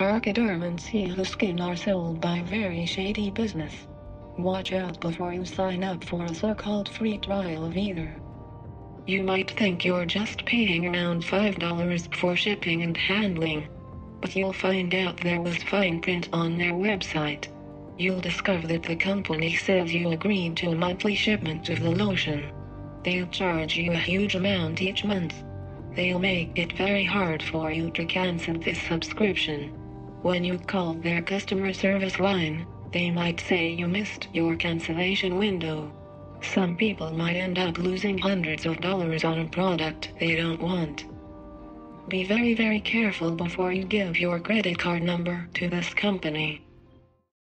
Arca Derm and Sihu Skin are sold by very shady business. Watch out before you sign up for a so-called free trial of either. You might think you're just paying around $5 for shipping and handling, but you'll find out there was fine print on their website. You'll discover that the company says you agreed to a monthly shipment of the lotion. They'll charge you a huge amount each month. They'll make it very hard for you to cancel this subscription. When you call their customer service line, they might say you missed your cancellation window. Some people might end up losing hundreds of dollars on a product they don't want. Be very, very careful before you give your credit card number to this company.